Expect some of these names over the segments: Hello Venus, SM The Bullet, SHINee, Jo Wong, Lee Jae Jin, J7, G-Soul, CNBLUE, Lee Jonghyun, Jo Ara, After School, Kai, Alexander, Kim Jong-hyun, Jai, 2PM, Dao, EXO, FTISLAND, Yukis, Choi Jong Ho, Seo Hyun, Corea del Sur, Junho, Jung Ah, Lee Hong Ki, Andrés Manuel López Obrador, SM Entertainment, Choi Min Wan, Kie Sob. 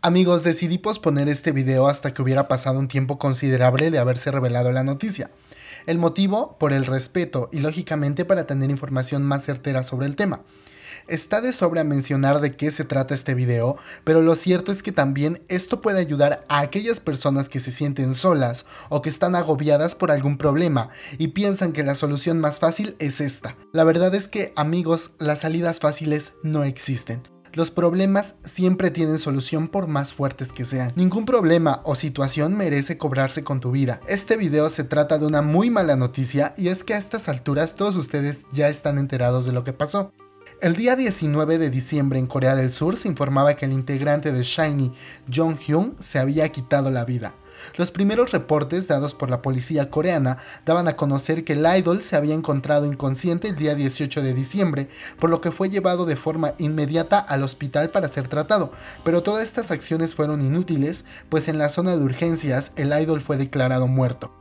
Amigos, decidí posponer este video hasta que hubiera pasado un tiempo considerable de haberse revelado la noticia. El motivo, por el respeto y lógicamente para tener información más certera sobre el tema. Está de sobra mencionar de qué se trata este video, pero lo cierto es que también esto puede ayudar a aquellas personas que se sienten solas o que están agobiadas por algún problema y piensan que la solución más fácil es esta. La verdad es que, amigos, las salidas fáciles no existen. Los problemas siempre tienen solución por más fuertes que sean. Ningún problema o situación merece cobrarse con tu vida. Este video se trata de una muy mala noticia y es que a estas alturas todos ustedes ya están enterados de lo que pasó. El día 19 de diciembre en Corea del Sur se informaba que el integrante de SHINee, Jung Hyun, se había quitado la vida. Los primeros reportes dados por la policía coreana daban a conocer que el idol se había encontrado inconsciente el día 18 de diciembre, por lo que fue llevado de forma inmediata al hospital para ser tratado, pero todas estas acciones fueron inútiles, pues en la zona de urgencias el idol fue declarado muerto.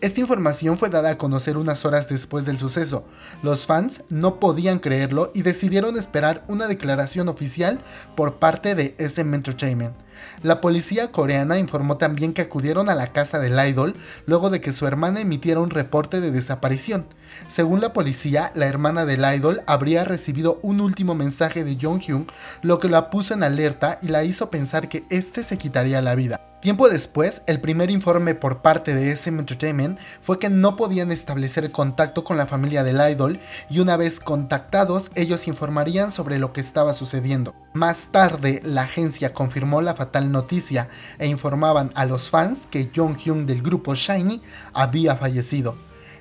Esta información fue dada a conocer unas horas después del suceso. Los fans no podían creerlo y decidieron esperar una declaración oficial por parte de SM Entertainment. La policía coreana informó también que acudieron a la casa del idol luego de que su hermana emitiera un reporte de desaparición. Según la policía, la hermana del idol habría recibido un último mensaje de Jonghyun, lo que la puso en alerta y la hizo pensar que este se quitaría la vida. Tiempo después, el primer informe por parte de SM Entertainment fue que no podían establecer contacto con la familia del idol y una vez contactados, ellos informarían sobre lo que estaba sucediendo. Más tarde, la agencia confirmó la fatal noticia e informaban a los fans que Jonghyun del grupo SHINee había fallecido.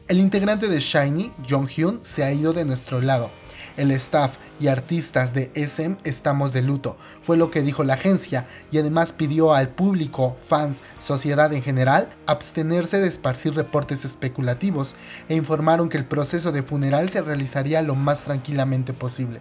El integrante de SHINee, Jonghyun, se ha ido de nuestro lado. El staff y artistas de SM estamos de luto, fue lo que dijo la agencia y además pidió al público, fans, sociedad en general, abstenerse de esparcir reportes especulativos e informaron que el proceso de funeral se realizaría lo más tranquilamente posible.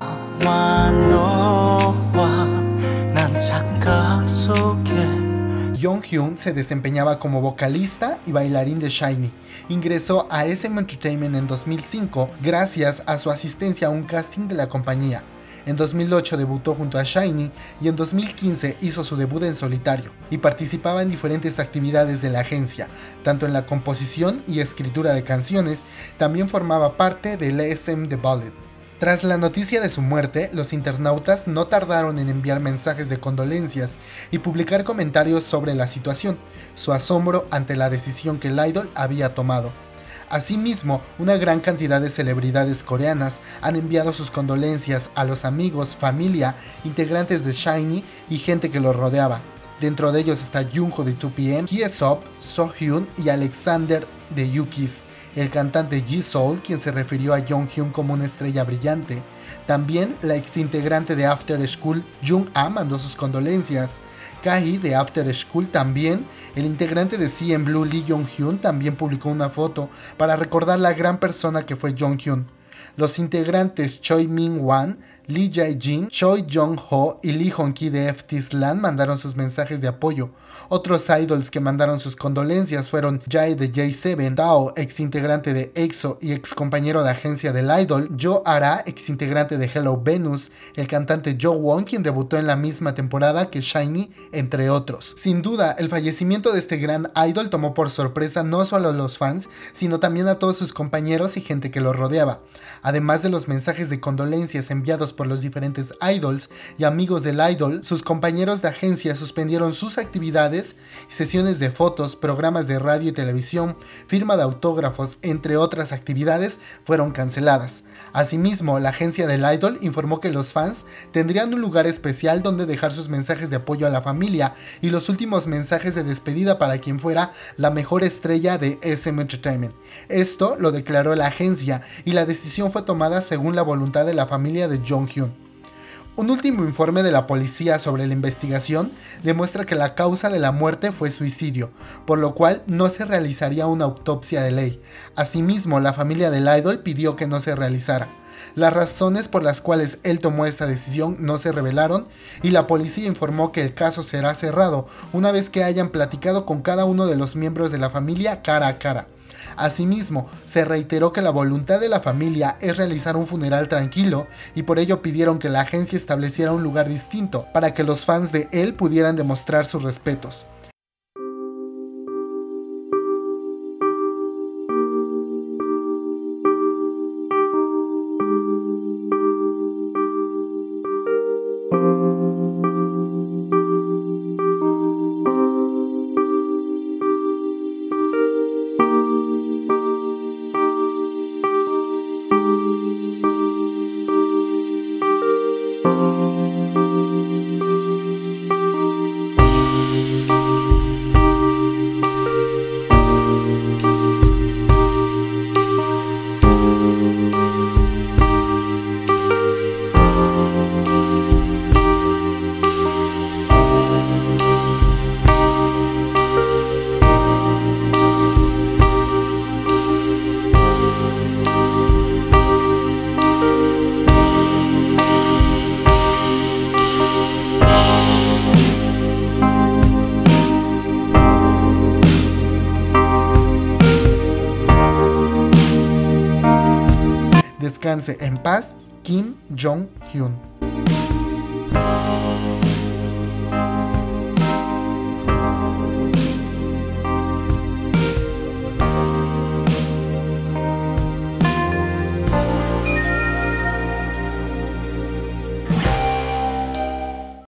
Jonghyun se desempeñaba como vocalista y bailarín de SHINee. Ingresó a SM Entertainment en 2005 gracias a su asistencia a un casting de la compañía. En 2008 debutó junto a SHINee y en 2015 hizo su debut en solitario y participaba en diferentes actividades de la agencia, tanto en la composición y escritura de canciones, también formaba parte del SM The Bullet. Tras la noticia de su muerte, los internautas no tardaron en enviar mensajes de condolencias y publicar comentarios sobre la situación, su asombro ante la decisión que el idol había tomado. Asimismo, una gran cantidad de celebridades coreanas han enviado sus condolencias a los amigos, familia, integrantes de SHINee y gente que los rodeaba. Dentro de ellos está Junho de 2PM, Kie Sob, Seo Hyun y Alexander de Yukis. El cantante G-Soul, quien se refirió a Jonghyun como una estrella brillante. También la exintegrante de After School, Jung Ah, mandó sus condolencias. Kai de After School también. El integrante de CNBLUE, Lee Jonghyun, también publicó una foto para recordar la gran persona que fue Jonghyun. Los integrantes Choi Min Wan, Lee Jae Jin, Choi Jong Ho y Lee Hong Ki de FTISLAND mandaron sus mensajes de apoyo. Otros idols que mandaron sus condolencias fueron Jai de J7, Dao, ex integrante de EXO y ex compañero de agencia del idol, Jo Ara, ex integrante de Hello Venus, el cantante Jo Wong, quien debutó en la misma temporada que SHINee, entre otros. Sin duda, el fallecimiento de este gran idol tomó por sorpresa no solo a los fans, sino también a todos sus compañeros y gente que lo rodeaba. Además de los mensajes de condolencias enviados por los diferentes idols y amigos del idol, sus compañeros de agencia suspendieron sus actividades, sesiones de fotos, programas de radio y televisión, firma de autógrafos, entre otras actividades, fueron canceladas. Asimismo, la agencia del idol informó que los fans tendrían un lugar especial donde dejar sus mensajes de apoyo a la familia y los últimos mensajes de despedida para quien fuera la mejor estrella de SM Entertainment. Esto lo declaró la agencia y la decisión fue tomada según la voluntad de la familia de Jonghyun. Un último informe de la policía sobre la investigación demuestra que la causa de la muerte fue suicidio, por lo cual no se realizaría una autopsia de ley. Asimismo, la familia del idol pidió que no se realizara. Las razones por las cuales él tomó esta decisión no se revelaron y la policía informó que el caso será cerrado una vez que hayan platicado con cada uno de los miembros de la familia cara a cara. Asimismo, se reiteró que la voluntad de la familia es realizar un funeral tranquilo y por ello pidieron que la agencia estableciera un lugar distinto para que los fans de él pudieran demostrar sus respetos. Descanse en paz, Kim Jong-hyun.